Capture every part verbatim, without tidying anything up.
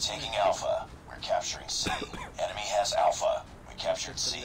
taking Alpha. We're capturing C. Enemy has Alpha. We captured C.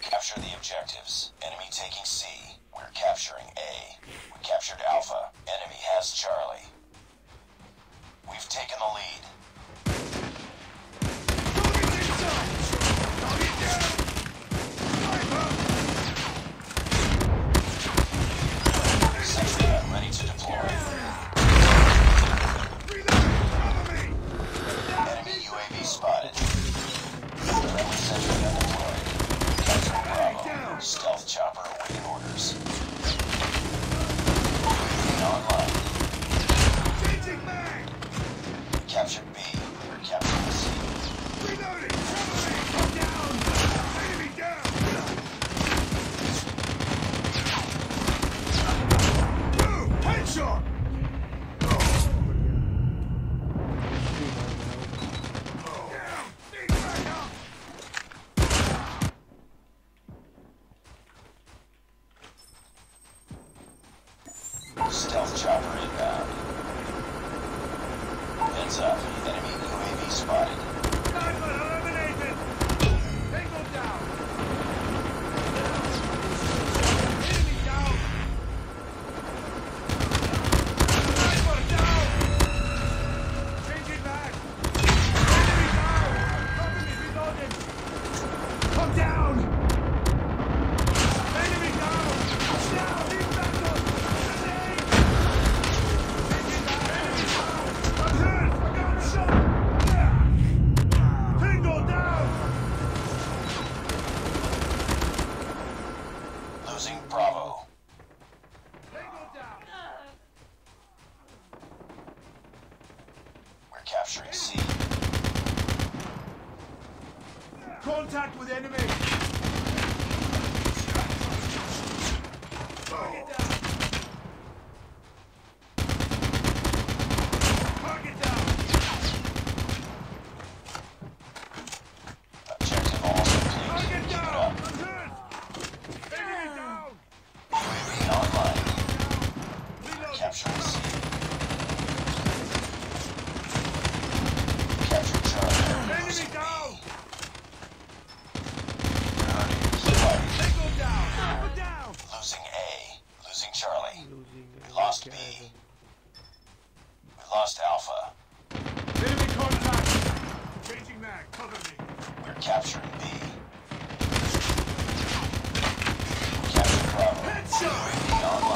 Capture the objectives. Enemy taking C. We're capturing A. We captured Alpha. Enemy has Charlie. We've taken the lead. Sentry ready to deploy. Enemy U A V spotted. Friendly sentry gun deployed. Bravo. Stealth chopper awaiting orders. Moving online. Changing mag. We captured B. We're capturing C. Reloading. Reloading. Down. Enemy down. Boom. Headshot. Stealth chopper inbound. Heads up, enemy U A V spotted. Sniper eliminated! Tango down! Enemy down! Sniper down! Changing back! Enemy down! Company reloaded! Come down! Enemy down! Come down! Contact with enemy! Oh. lost B. We lost Alpha. Enemy contact! Changing mag, cover me. We're capturing B. Capture Bravo. Headshot!